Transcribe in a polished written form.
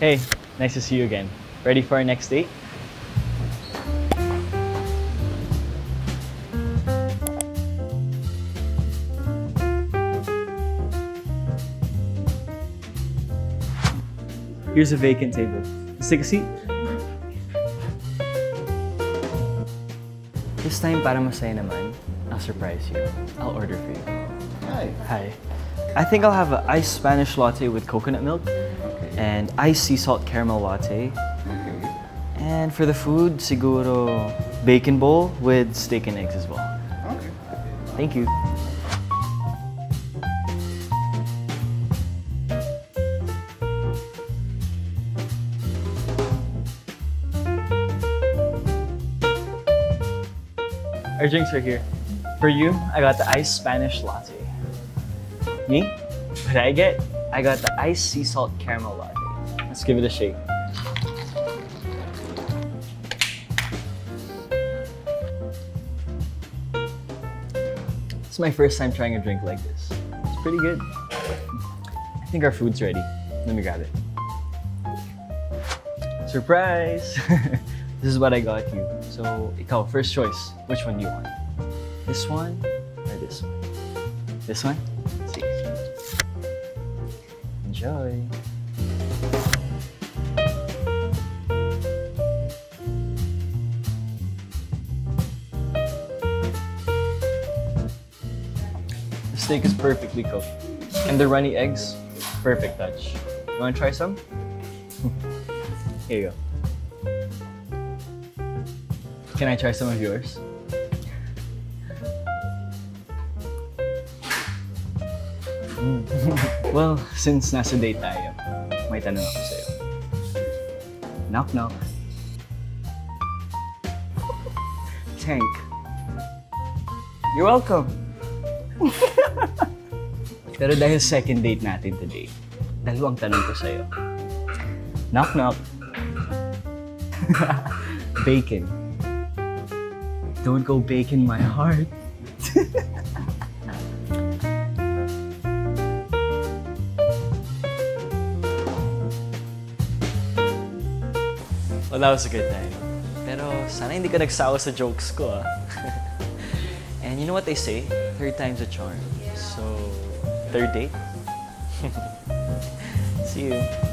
Hey, nice to see you again. Ready for our next date? Here's a vacant table. Let's take a seat. This time, para masaya naman, I'll surprise you. I'll order for you. Hi. Hi. I think I'll have an iced Spanish latte with coconut milk. And iced sea salt caramel latte. Okay. And for the food, siguro bacon bowl with steak and eggs as well. Okay. Thank you. Our drinks are here. For you, I got the iced Spanish latte. Me? What did I get? I got the iced sea salt caramel latte. Let's give it a shake. It's my first time trying a drink like this. It's pretty good. I think our food's ready. Let me grab it. Surprise! This is what I got you. So, ikaw, first choice. Which one do you want? This one or this one? This one? Let's see. Enjoy. The steak is perfectly cooked. And the runny eggs, perfect touch. You want to try some? Here you go. Can I try some of yours? Well, since nasa date tayo, may tanong ako sa'yo. Knock knock. Tank. You're welcome. Pero dahil second date natin today, dalawang tanong ko sa'yo. Knock knock. Bacon. Don't go bacon my heart. Well, that was a good time. Pero sana hindi ka nagsawa sa jokes ko, ah. And you know what they say? Third time's a charm. So, third date? See you.